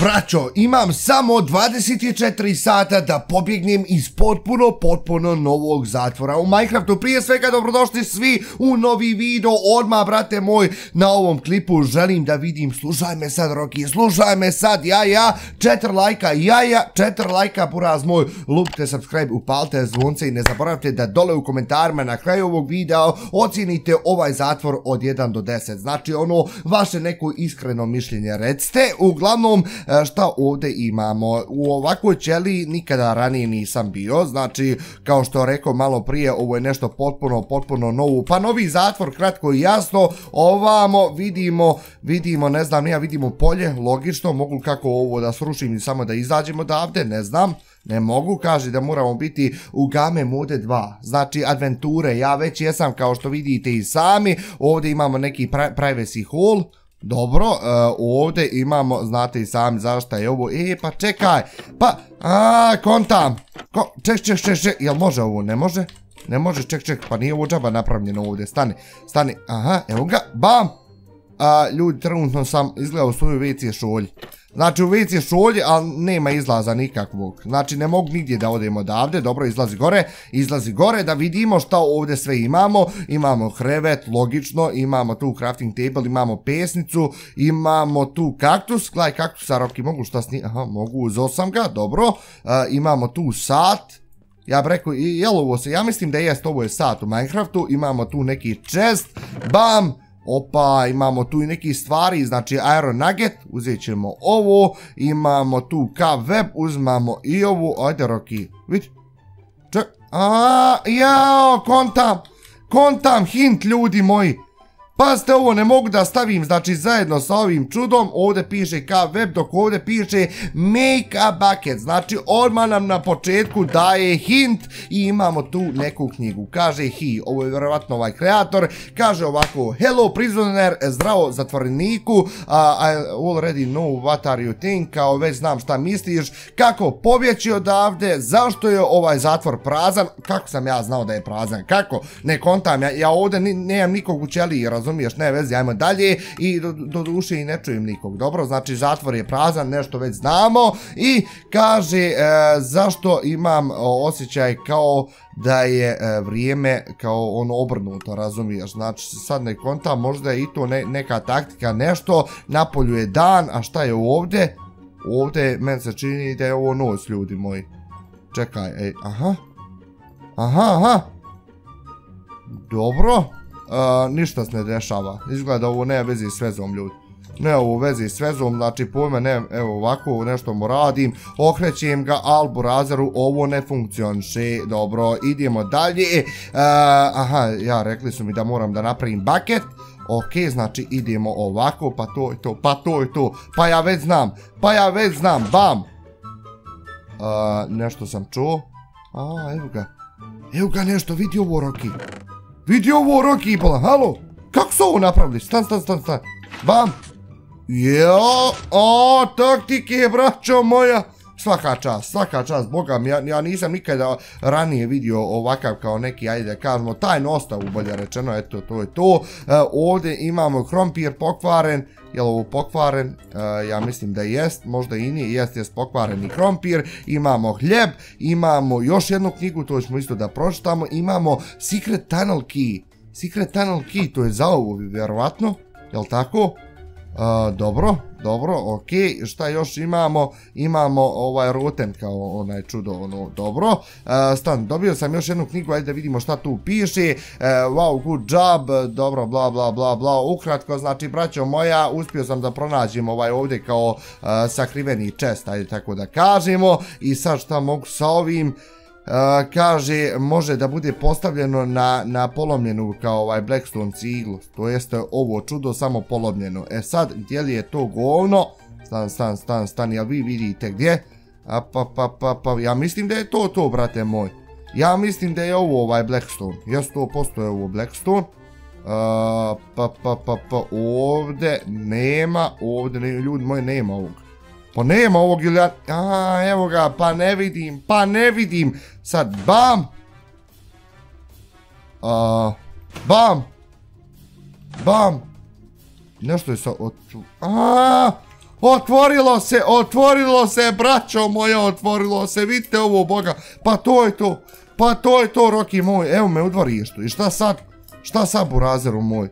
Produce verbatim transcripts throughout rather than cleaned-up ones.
Braćo, imam samo dvadeset četiri sata da pobjegnem iz potpuno, potpuno novog zatvora u Minecraftu. Prije svega, dobrodošli svi u novi video. Odmah, brate moj, na ovom klipu želim da vidim, slušaj me sad, Roki, slušaj me sad, ja, ja, četiri lajka, ja, ja, četiri lajka, buraz moj, lupite subscribe, upalite zvonce i ne zaboravite da dole u komentarima na kraju ovog videa ocijenite ovaj zatvor od jedan do deset. Znači, ono, vaše neko iskreno mišljenje, recite. Uglavnom, šta ovdje imamo? U ovakvoj ćeliji nikada ranije nisam bio, znači kao što rekao malo prije, ovo je nešto potpuno, potpuno novo, pa novi zatvor, kratko i jasno. Ovamo vidimo, vidimo, ne znam, ja vidimo polje, logično, mogu kako ovo da srušim i samo da izađemo odavde, ne znam. Ne mogu, kaže da moramo biti u game mode dva, znači adventure, ja već jesam kao što vidite i sami. Ovdje imamo neki privacy hall. Dobro, ovdje imamo, znate i sami zašto je ovo, e pa čekaj, pa, aaa, kontam, ček, ček, ček, ček, jel može ovo, ne može, ne može, ček, ček, pa nije ovo džaba napravljeno ovdje, stani, stani, aha, evo ga, bam, ljudi, trenutno sam izgledao svoju ve ce šolj, znači u ve ce šolji, ali nema izlaza nikakvog, znači ne mogu nigdje da odemo odavde. Dobro, izlazi gore, izlazi gore, da vidimo šta ovdje sve imamo. Imamo krevet, logično, imamo tu crafting table, imamo pesnicu, imamo tu kaktus, gledaj kaktusa, Roki, mogu šta snim, aha, mogu, uzeo sam ga, dobro, imamo tu sat, ja bih rekao, jel ovo se, ja mislim da jest, ovo je sat u Minecraftu, imamo tu neki chest, bam, opa, imamo tu i neke stvari, znači Iron Nugget, uzet ćemo ovo, imamo tu K-Web, uzmamo i ovu, ajde Roki, vidi, ček, aaa, jao, kontam, kontam, hint ljudi moji, pazite ovo, ne mogu da stavim, znači zajedno sa ovim čudom, ovdje piše K-Web, dok ovdje piše Make a Bucket, znači odmah nam na početku daje hint i imamo tu neku knjigu, kaže he, ovo je vjerovatno ovaj kreator, kaže ovako, hello prisoner, zdravo zatvoreniku, I already know what are you think, kao već znam šta misliš, kako pobjeći odavde, zašto je ovaj zatvor prazan, kako sam ja znao da je prazan, kako, ne kontam, ja ovdje nemam nikog u ćeliji, razumiješ? Razumiješ, ne vezi, ajmo dalje i do duše i ne čujem nikog, dobro, znači zatvor je prazan, nešto već znamo i kaže zašto imam osjećaj kao da je vrijeme kao ono obrnuto, razumiješ, znači sad ne konta, možda je i to neka taktika, nešto, napolju je dan, a šta je ovdje, ovdje meni se čini da je ovo noć ljudi moji, čekaj, ej, aha, aha, aha, dobro. Ništa se ne dešava, izgleda ovo ne vezi s vezom ljudi, ne ovo vezi s vezom, znači pojme ne, evo ovako nešto mu radim, okrećem ga, al burazeru ovo ne funkcioniše, dobro, idemo dalje, aha, ja rekli su mi da moram da napravim bucket, ok, znači idemo ovako, pa to je to, pa to je to, pa ja već znam, pa ja već znam, bam, nešto sam čuo, a evo ga, evo ga nešto, vidi ovo Roki. Vidi ovo Roki i pola, halo, kako su ovo napravili, stan, stan, stan, stan, bam, jeo, o, taktike, braćo moja, svaka čast, svaka čast, boga mi, ja nisam nikada ranije vidio ovakav kao neki, ajde da kažemo, tajno ostavu, bolje rečeno, eto, to je to, ovdje imamo krompir pokvaren, je li ovo pokvaren, ja mislim da jest, možda i nije, jest, jest pokvareni krompir, imamo hljeb, imamo još jednu knjigu, to ćemo isto da pročitamo, imamo Secret Tunnel Key, Secret Tunnel Key, to je za ovo, vjerovatno, je li tako? Dobro, dobro, okej, šta još imamo, imamo ovaj roten kao onaj čudo, ono, dobro, stan, dobio sam još jednu knjigu, ajde da vidimo šta tu piše, wow, good job, dobro, bla, bla, bla, bla, ukratko, znači, braćo moja, uspio sam da pronađem ovaj ovdje kao sakriveni chest, ajde tako da kažemo, i sad šta mogu sa ovim, kaže, može da bude postavljeno na polomljenu kao ovaj Blackstone ciglu, to jeste ovo čudo samo polomljeno, e sad gdje li je to govno, stan, stan, stan, stan, jel vi vidite gdje, a pa pa pa pa, ja mislim da je to to brate moj, ja mislim da je ovo ovaj Blackstone, jes to postoje ovo Blackstone, pa pa pa pa, ovdje nema, ovdje ljudi moji nema ovog, pa nema ovog ili ja, a evo ga, pa ne vidim, pa ne vidim, sad bam, a, bam, bam, nešto je sa, a, Otvorilo se, otvorilo se, braćo moja, otvorilo se, vidite ovo, boga, pa to je to, pa to je to, Roki moj, evo me u dvorištu, i šta sad, šta sad, burazeru moj,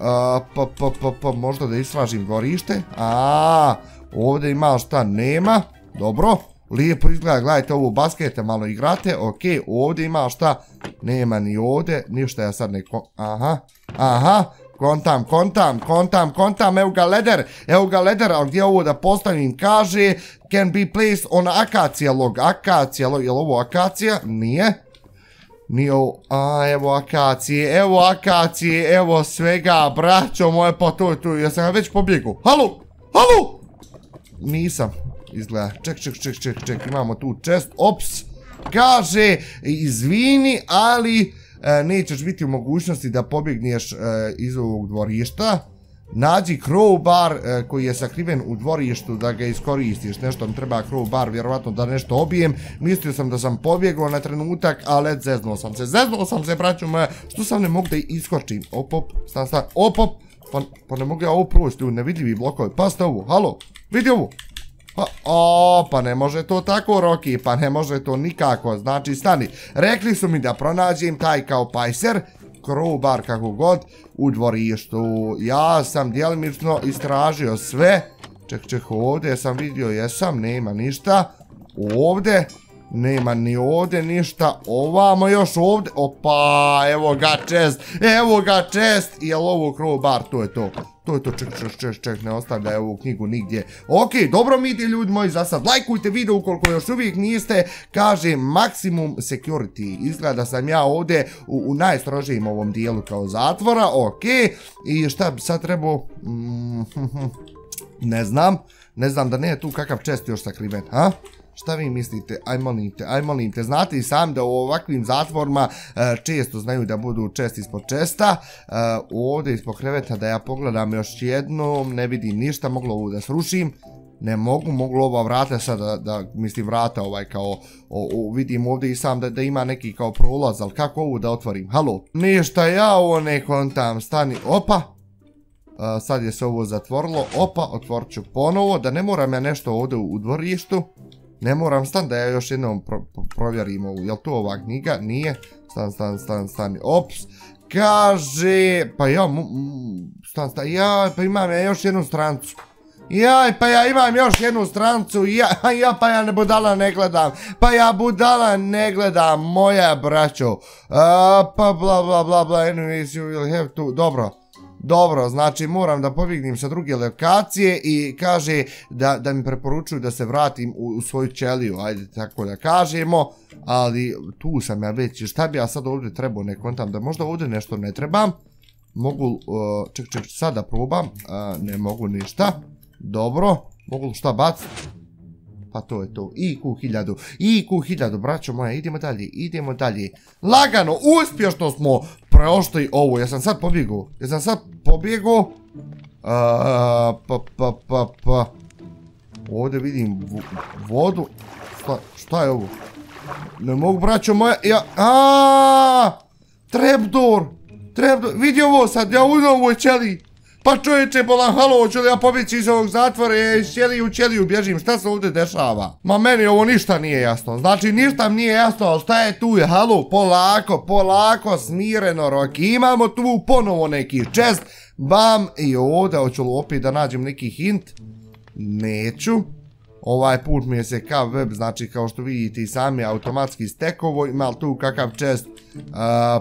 a, pa, pa, pa, pa, možda da istražim dvorište, a, ovdje ima šta, nema, dobro, lijepo izgleda, gledajte ovu baskete, malo igrate, okej, ovdje ima šta, nema ni ovdje, ništa ja sad neko, aha, aha, kontam, kontam, kontam, kontam, evo ga leder, evo ga leder, ali gdje ovo da postavim, kaže, can be placed on akacija log, akacija log, je li ovo akacija? Nije, nije ovo, a evo akacije, evo akacije, evo svega, braćo moje, pa to je tu, ja sam već pobjegao, halo, halo, nisam, izgleda, ček, ček, ček, ček, ček, imamo tu chest, ops, kaže, izvini, ali nećeš biti u mogućnosti da pobjegneš iz ovog dvorišta. Nađi crowbar koji je sakriven u dvorištu da ga iskoristiš. Nešto mi treba crowbar, vjerovatno da nešto obijem. Mislio sam da sam pobjegao na trenutak, ali zeznuo sam se. Zeznuo sam se, braćo moja, što sam ne mogu da iskočim. Op, op, stan, stan, op, op. Pa ne mogu ja ovo proći, ljudi, nevidljivi blokovi. Pa ste ovo, halo, vidi ovo. Pa, o, pa ne može to tako, Roki, pa ne može to nikako, znači stani, rekli su mi da pronađem taj kao pajser, crowbar kako god, u dvorištu, ja sam djelimično istražio sve, ček, ček, ovdje sam vidio, jesam, nema ništa, ovdje, nema ni ovdje ništa, ovamo još ovdje, opa, evo ga chest, evo ga chest, jel ovo crowbar, to je to. To je to, ček, ček, ček, ček, ne ostavljaj ovu knjigu nigdje. Ok, dobro mi ide, ljudi moji, za sad. Lajkujte video ukoliko još uvijek niste. Kaže Maximum Security. Izgleda sam ja ovdje u najstrožijim ovom dijelu kao zatvora. Ok, i šta bi sad trebao? Ne znam. Ne znam da ne je tu kakav chest još sakriven, ha? Šta vi mislite? Aj molim te, aj molim te. Znate i sam da u ovakvim zatvorima često znaju da budu chest ispod chesta. Ovdje ispod kreveta da ja pogledam još jednom, ne vidim ništa, moglo ovo da srušim. Ne mogu, moglo ova vrata sada da, mislim vrata ovaj kao, vidim ovdje i sam da ima neki kao prolaz, ali kako ovo da otvorim? Halo? Ništa, ja ovo ne kontam, stani, opa. Sad je se ovo zatvorilo, opa, otvorit ću ponovo, da ne moram ja nešto ovdje u dvorištu. Ne moram, stan da ja još jednom provjerim ovu, jel to ova knjiga, nije, stan, stan, stan, stan, ops, kaže, pa ja, stan, stan, ja, pa imam ja još jednu strancu, jaj, pa ja imam još jednu strancu, ja, pa ja budala ne gledam, pa ja budala ne gledam, moja braćo, pa bla bla bla bla, anyways you will have to, dobro. Dobro, znači moram da pobjegnem sa druge lokacije i kaže da mi preporučuju da se vratim u svoju ćeliju, ajde tako da kažemo, ali tu sam ja već, šta bi ja sad ovdje trebao, ne kontam da možda ovdje nešto ne trebam, mogu, ček ček sad da probam, ne mogu ništa, dobro, mogu šta baciti, pa to je to, I Q hiljadu, I Q hiljadu, braćo moja, idemo dalje, idemo dalje, lagano, uspješno smo preošli ovo, ja sam sad pobjegao, ja sam sad pobjegao, pa pa pa pa, ovdje vidim vodu, šta je ovo, ne mogu, braćo moja, ja, aaa, trapdoor, trapdoor, vidi ovo sad, ja uzmem ovoj ćeliji. Pa čovječe, bolan, halo, hoću li ja pobjeći iz ovog zatvora, je iz ćeliju u ćeliju bježim, šta se ovdje dešava? Ma meni ovo ništa nije jasno, znači ništa mi nije jasno, ali šta je tu, je, halo, polako, polako, smireno, Roki, imamo tu ponovo neki chest, bam, i ovdje, hoću li opet da nađem neki hint? Neću. Ovaj put mi je se kao web, znači kao što vidite i sami automatski stekovo, ima tu kakav chest,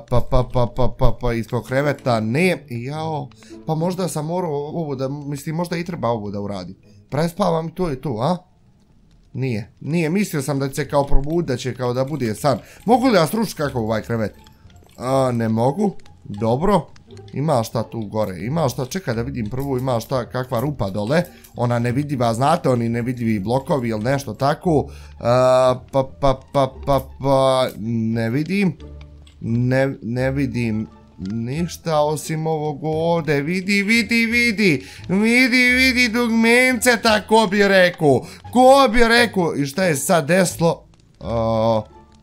pa pa pa pa pa pa ispod kreveta, ne, jao, pa možda sam morao ovo da, mislim možda i treba ovo da uradim, prespavam i to je to, a? Nije, nije, mislio sam da će kao probud, da će kao da bude san, mogu li ja srušiti kako ovaj krevet? Ne mogu, dobro. Ima šta tu gore, ima šta, čekaj da vidim prvo, ima šta, kakva rupa dole, ona nevidljiva, znate, oni nevidljivi blokovi ili nešto tako, pa pa pa pa pa, ne vidim, ne vidim ništa osim ovog ovdje, vidi, vidi, vidi, vidi, vidi dugmenceta, ko bi rekao, ko bi rekao, i šta je sad desilo,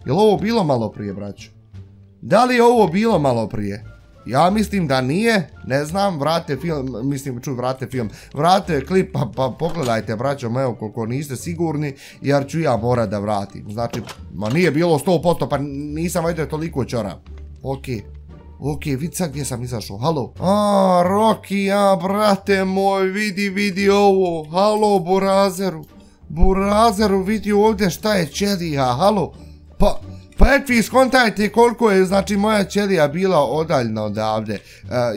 je li ovo bilo malo prije, braću, da li je ovo bilo malo prije? Ja mislim da nije, ne znam, vrate film, mislim, ču, vrate film, vrate klip, pa, pa pogledajte, braćom, evo, koliko niste sigurni, jer ću ja morat da vratim. Znači, ma nije bilo sto posto, pa nisam vajte toliko čorav. Okej. Okej, vidi sad gdje sam izašao, halo. A, Roki, a, brate moj, vidi, vidi ovo, halo, Burazeru. Burazeru, vidi ovdje šta je čelija, halo. Pa... Pa etvi, skontajte koliko je, znači, moja ćelija bila odaljna odavde.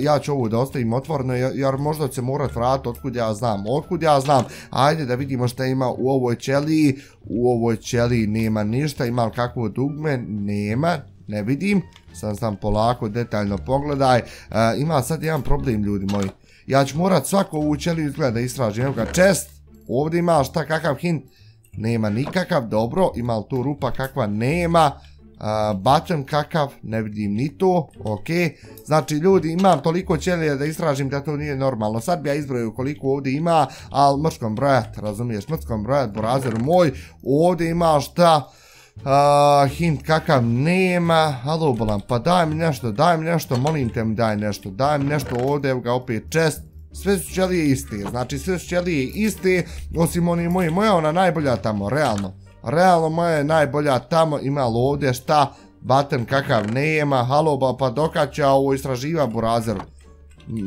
Ja ću ovu da ostavim otvoreno, jer možda će morat vrati, otkud ja znam, otkud ja znam. Ajde da vidimo šta ima u ovoj ćeliji. U ovoj ćeliji nema ništa, ima li kakvo dugme? Nema, ne vidim. Sam sam polako, detaljno pogledaj. Ima sad jedan problem, ljudi moji. Ja ću morat svako ovu ćeliju izgleda da istražim. Evo ga, chest, ovdje ima šta, kakav hint? Nema nikakav, dobro, ima li tu rupa kakva? Nema. Button kakav, ne vidim ni to. Ok, znači ljudi, imam toliko ćelija da istražim da to nije normalno. Sad bi ja izbrojio koliko ovdje ima, ali mrškom brojat, razumiješ, mrškom brojat, Burazeru moj. Ovdje ima šta, hint kakav nema. Halo, bolam, pa daj mi nešto, daj mi nešto, molim te mi daj nešto, daj mi nešto. Ovdje, evo ga opet chest. Sve su ćelije iste, znači sve su ćelije iste, osim oni moji. Moja ona najbolja tamo, realno. Realno moja je najbolja tamo, imalo ovdje šta, button kakav nema, halo, pa dokaća ovo istraživa, Burazeru.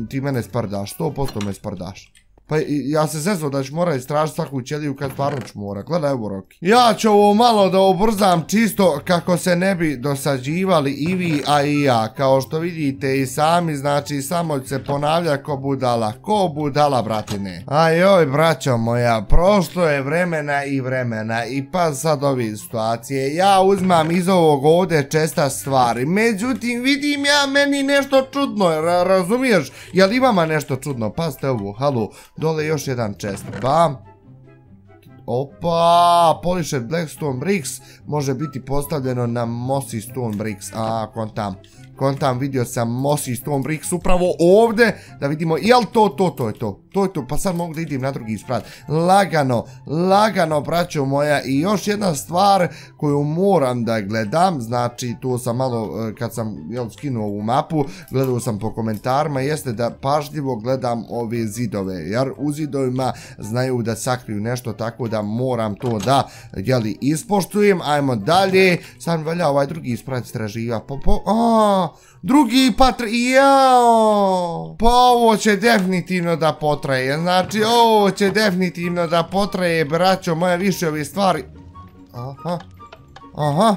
Ti mene sprdaš, sto posto me sprdaš. Pa ja se zezao da ću morat istražiti svaku ćeliju kad stvarno ću morat, gledaj evo, Roki. Ja ću ovo malo da ubrzam čisto kako se ne bi dosađivali i vi, a i ja. Kao što vidite i sami, znači samo ću se ponavljati ko budala, ko budala, bratine. A joj, braćo moja, prošlo je vremena i vremena i pa sad ove situacije. Ja uzmam iz ovog ovdje česta stvari, međutim vidim ja meni nešto čudno, razumiješ? Jel imama nešto čudno? Pazite ovo, halo. Dole još jedan chest, bam. Opa, polished blackstone bricks može biti postavljeno na mossy stone bricks. A, kontam, kontam, vidio sam mossy stone bricks upravo ovdje. Da vidimo, jel to, to, to je to, to je to, pa sad mogu da idem na drugi sprat. Lagano, lagano, braćo moja. I još jedna stvar koju moram da gledam, znači to sam malo, kad sam, jel, skinuo ovu mapu, gledao sam po komentarima, jeste da pažljivo gledam ove zidove, jer u zidovima znaju da sakriju nešto, tako da moram to da, jel, ispoštujem. Ajmo dalje, sam valja ovaj drugi sprat straživa, po, po, aaa, drugi patr, jao, pa ovo će definitivno da potraje, znači ovo će definitivno da potraje, braćo moja, više ove stvari. Aha, aha,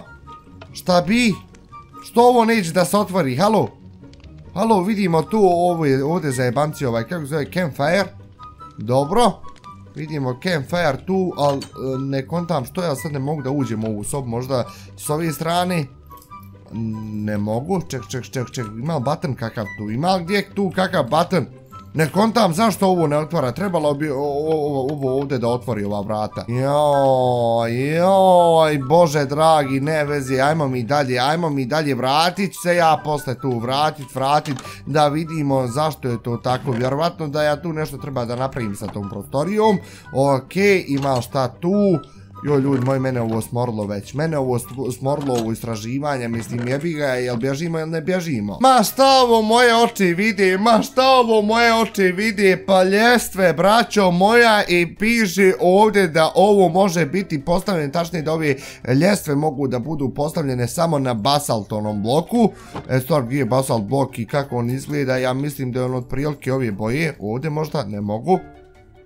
šta bi, što ovo neće da se otvori, halo, halo, vidimo tu ovdje zajebanci ovaj, kako zove, campfire, dobro, vidimo campfire tu, ali ne kontam što ja sad ne mogu da uđem u ovu sobu, možda s ove strane. Ne mogu, ček, ček, ček, ček, ima li button kakav tu, ima li gdje tu kakav button? Ne kontam zašto ovo ne otvara, trebalo bi ovo ovdje da otvori ova vrata. Joj, joj, bože dragi, ne vezi, ajmo mi dalje, ajmo mi dalje, vratit ću se ja posle tu, vratit, vratit, da vidimo zašto je to tako. Vjerovatno da ja tu nešto treba da napravim sa tom prostorijom. Okej, ima šta tu? Joj, ljudi moji, mene ovo smorilo već, mene ovo smorilo, ovo istraživanje, mislim, jebi ga, jel bježimo, jel ne bježimo? Ma šta ovo moje oči vidi, ma šta ovo moje oči vidi, pa ljestve, braćo moja, i piši ovdje da ovo može biti postavljeno, tačnije da ove ljestve mogu da budu postavljene samo na basaltonom bloku. E, stvar, gdje je basalt blok i kako on izgleda, ja mislim da je on od prilike ove boje, ovdje možda, ne mogu.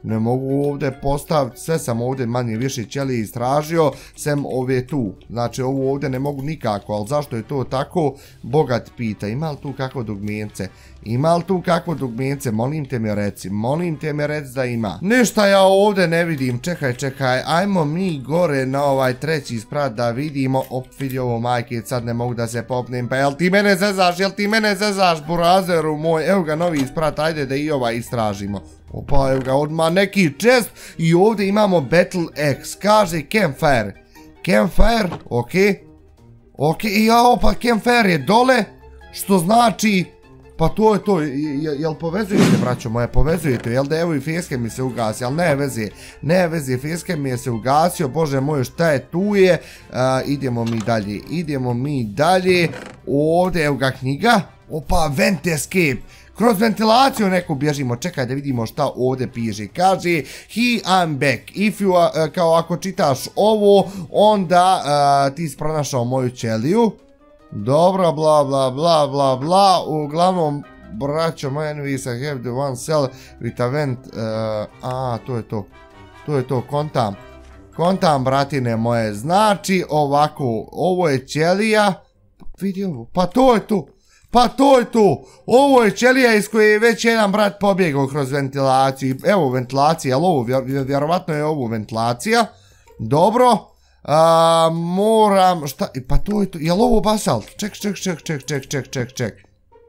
Ne mogu ovdje postaviti, sve sam ovdje manje više ćelije istražio, sem ove tu, znači ovu ovdje ne mogu nikako, ali zašto je to tako, bogat pita. Ima li tu kakvo dugmence, ima li tu kakvo dugmence, molim te mi reci, molim te mi reci da ima. Ništa ja ovdje ne vidim, čekaj, čekaj, ajmo mi gore na ovaj treći sprat da vidimo. Op, vidi ovo, majke, sad ne mogu da se popnem, pa jel ti mene zezaš, jel ti mene zezaš, Burazeru moj, evo ga novi sprat, ajde da i ovaj istražimo. Opa, evo ga odmah neki chest i ovdje imamo battle axe, kaže campfire, campfire, ok, ok, i jao, pa campfire je dole, što znači, pa to je to, jel povezujete, braćo moje, povezujete, jel da, evo i feske mi se ugasio, ali ne veze, ne veze, feske mi je se ugasio, bože moj, šta je tu je, idemo mi dalje, idemo mi dalje, ovdje, evo ga knjiga. Opa, vent escape. Kroz ventilaciju neku bježimo. Čekaj da vidimo šta ovdje piše. Kaže, he, I'm back. If you, uh, kao ako čitaš ovo, onda uh, ti si pronašao moju ćeliju. Dobro, bla, bla, bla, bla, bla. Uglavnom, braćo, my enemies have the one cell with a vent. Uh, a, to je to. To je to, kontam. Kontam, bratine moje. Znači, ovako, ovo je ćelija. Vidi ovo, pa to je to. Pa to je tu, ovo je ćelija iz koje je već jedan brat pobjegao kroz ventilaciju. Evo ventilacija, ali ovo, vjerovatno je ovo ventilacija. Dobro, moram, šta, pa to je tu, je li ovo basalt? Ček, ček, ček, ček, ček, ček, ček, ček.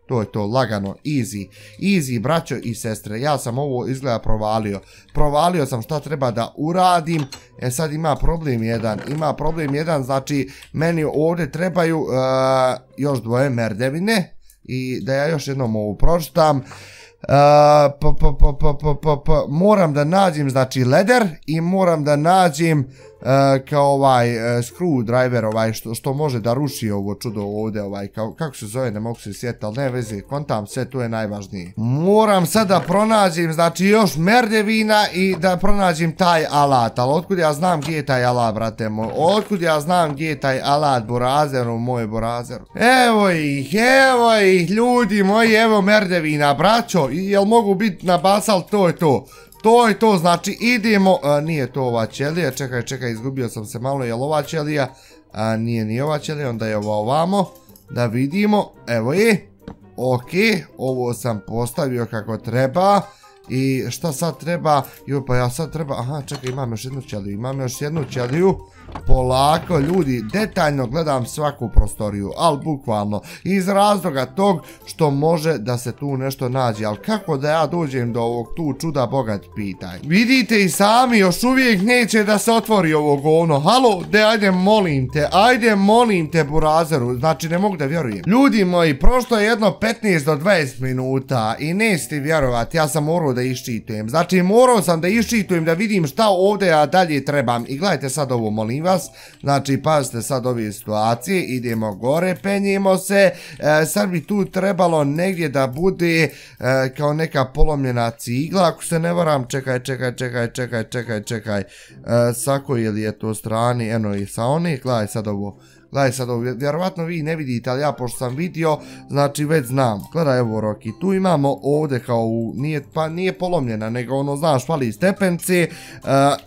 To je to, lagano, easy, easy, braćo i sestre, ja sam ovo izgleda provalio. Provalio sam šta treba da uradim, e sad ima problem jedan, ima problem jedan, znači meni ovdje trebaju još dvoje merdevine i da ja još jednom ovu pročitam. Moram da nađem, znači, leder i moram da nađem kao ovaj screwdriver ovaj što može da ruši ovo čudo ovdje, ovaj, kako se zove, ne mogu se sjetiti, ali ne veze, kontam sve, to je najvažnije. Moram sad da pronađem, znači, još merdevina i da pronađem taj alat, ali otkud ja znam gdje je taj alat, brate moj, otkud ja znam gdje je taj alat, burazeru, moje burazeru. Evo ih, evo ih, ljudi moji, evo merdevina, braćo, jel mogu biti na basalt, to je to. To je to, znači idemo, nije to ova ćelija, čekaj, čekaj, izgubio sam se malo, je li ova ćelija, nije ni ova ćelija, onda je ova ovamo, da vidimo, evo je, ok, ovo sam postavio kako treba, i šta sad treba, joj pa ja sad treba, aha, čekaj, imam još jednu ćeliju, imam još jednu ćeliju, polako ljudi, detaljno gledam svaku prostoriju, ali bukvalno iz razloga tog što može da se tu nešto nađe, ali kako da ja dođem do ovog tu čuda, Boga ti pitaj. Vidite i sami, još uvijek neće da se otvori ovo govno. Halo, de, ajde molim te, ajde molim te, burazeru, znači ne mogu da vjerujem. Ljudi moji, prošlo je jedno petnaest do dvadeset minuta i nećete vjerovati, ja sam morao da iščitujem, znači morao sam da iščitujem da vidim šta ovdje ja dalje trebam i gledajte sad ovo, molim vas, znači pazite sad ove situacije, idemo gore, penjimo se, sad bi tu trebalo negdje da bude kao neka polomljena cigla, ako se ne varam, čekaj, čekaj, čekaj, čekaj, čekaj, čekaj, sa koje je to strani, eno i sa one, gledaj sad ovo, gledaj sad ovo, vjerovatno vi ne vidite, ali ja pošto sam vidio, znači već znam, gledaj evo Roki, tu imamo ovdje kao, pa nije polomljena, nego ono, znaš, fali stepence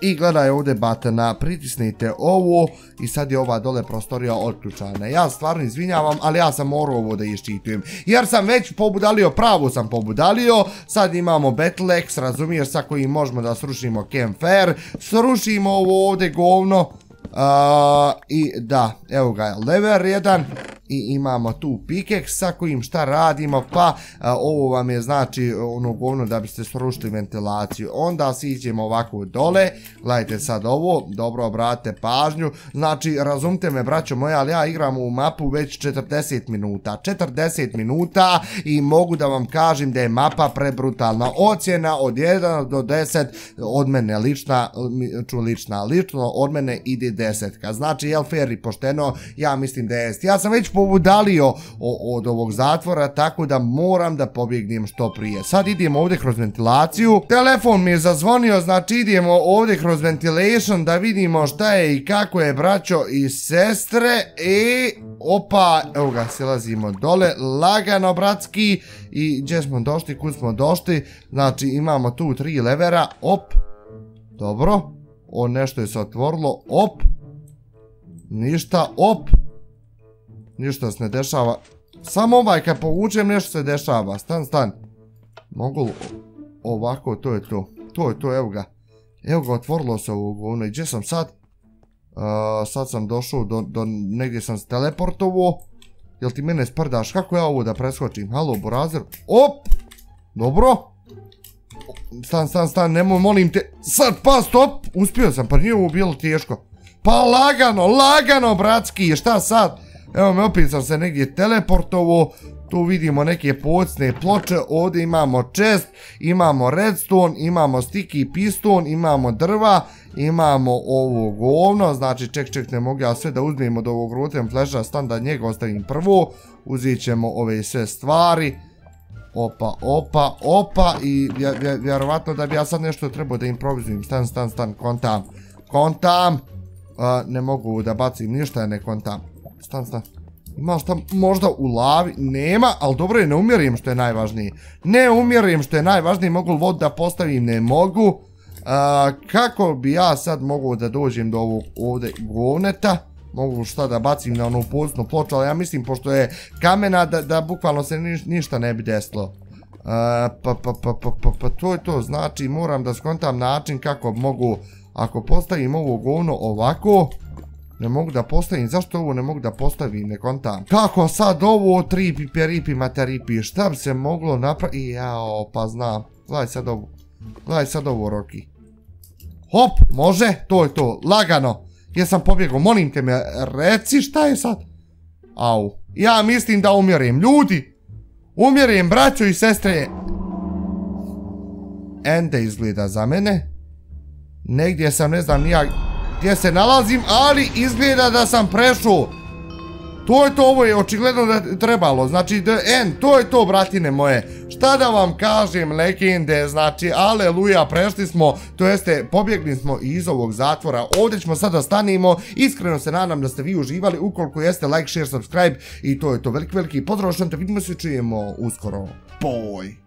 i gledaj ovdje batona, pritisnite ovo i sad je ova dole prostorija otključana, ja stvarno izvinjavam, ali ja sam morao ovo da iščitujem, jer sam već pobudalio, pravo sam pobudalio, sad imamo Betlex, razumiješ, sa kojim možemo da srušimo Campfire, srušimo ovo ovdje govno, i da, evo ga je lever jedan i imamo tu pikeks sa kojim šta radimo, pa ovo vam je znači ono govno da biste srušili ventilaciju, onda siđemo ovako dole, gledajte sad ovo, dobro obratite pažnju, znači razumite me braćo moja, ali ja igram u mapu već četrdeset minuta, četrdeset minuta i mogu da vam kažem da je mapa prebrutalna, ocjena od jedan do deset od mene lična, ču lična, lično od mene ide desetka, znači jel fair i pošteno, ja mislim da jest, ja sam već pobudalio od ovog zatvora, tako da moram da pobjegnem što prije. Sad idemo ovdje kroz ventilaciju, telefon mi je zazvonio, znači idemo ovdje kroz ventilation da vidimo šta je i kako je, braćo i sestre, i opa, evo ga, silazimo dole lagano, bratski, i gdje smo došli, kud smo došli, znači imamo tu tri levera, op, dobro, o, nešto je se otvorilo, op, ništa, op, ništa se ne dešava. Samo ovaj kad povučem nešto se dešava. Stan, stan. Mogu ovako, to je to. To je to, evo ga. Evo ga, otvorilo se ovo. Ono, gdje sam sad? Sad sam došao do negdje sam se teleportovao. Jel ti mene sprdaš? Kako ja ovo da preskočim? Halo, burazer. Op! Dobro. Stan, stan, stan, nemoj, molim te. Sad, pa, stop! Uspio sam, pa nije ovo bilo teško. Pa lagano, lagano, bratski. Šta sad? Evo me, opet sam se negdje teleportovao, tu vidimo neke podsne ploče, ovdje imamo chest, imamo redstone, imamo sticky piston, imamo drva, imamo ovo govno, znači ček ček ne mogu ja sve da uzmem od ovog rotem flasha, stan da njega ostavim prvo, uzet ćemo ove sve stvari. Opa, opa, opa, i vjerovatno da bi ja sad nešto trebao da improvizujem, stan, stan, stan, kontam, kontam, ne mogu da bacim ništa, ne kontam, stan, stan, imao šta možda u lavi, nema, ali dobro je, ne umjerim što je najvažnije, ne umjerim što je najvažnije, mogu li vodu da postavim, ne mogu, kako bi ja sad mogao da dođem do ovog ovdje govneta, mogu šta da bacim na onu podsnu ploču, ali ja mislim, pošto je kamena, da bukvalno se ništa ne bi desilo. Pa, pa, pa, pa, pa, to je to, znači moram da skontam način kako mogu, ako postavim ovo govno ovako, ne mogu da postavim, zašto ovo ne mogu da postavim, ne kontam. Kako sad ovo, tripi, peripi, materipi, šta bi se moglo napraviti, jao, pa znam, gledaj sad ovo, gledaj sad ovo, Roki. Hop, može, to je to, lagano. Jesam pobjegao, molim te me, reci šta je sad? Au, ja mislim da umjerim, ljudi! Umjerim, braćo i sestre! Ende izgleda za mene. Negdje sam, ne znam nijak gdje se nalazim, ali izgleda da sam prešao. To je to, ovo je očigledno da trebalo, znači the end, to je to, bratine moje. Šta da vam kažem, legende, znači, aleluja, prešli smo, to jeste, pobjegli smo iz ovog zatvora, ovdje ćemo sad da stanimo, iskreno se nadam da ste vi uživali, ukoliko jeste, like, share, subscribe, i to je to, veliki, veliki pozdrav, što te vidimo, se čujemo uskoro, boj!